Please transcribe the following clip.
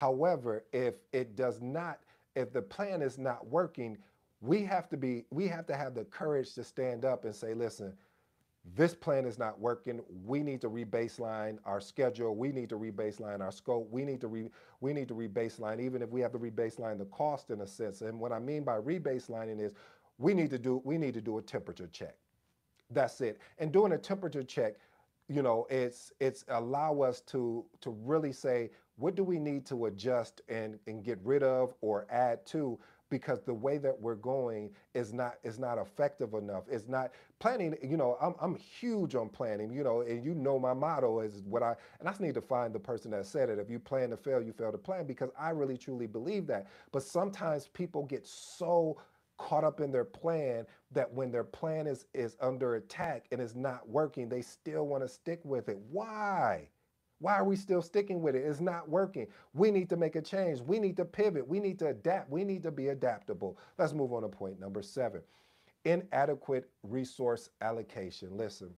However, if it does not, if the plan is not working, we have to have the courage to stand up and say, listen, this plan is not working. We need to rebaseline our schedule. We need to rebaseline our scope. We need to rebaseline, even if we have to rebaseline the cost in a sense. And what I mean by rebaselining is we need to do a temperature check. That's it. And doing a temperature check, you know, it's allow us to really say, what do we need to adjust and get rid of or add to? Because the way that we're going is not effective enough. It's not planning. You know, I'm huge on planning. You know, and you know my motto is and I just need to find the person that said it. If you plan to fail, you fail to plan, because I really truly believe that. But sometimes people get so caught up in their plan that when their plan is under attack and is not working, they still want to stick with it. Why? Why are we still sticking with it? It's not working. We need to make a change. We need to pivot. We need to adapt. We need to be adaptable. Let's move on to point number 7. Inadequate resource allocation. Listen,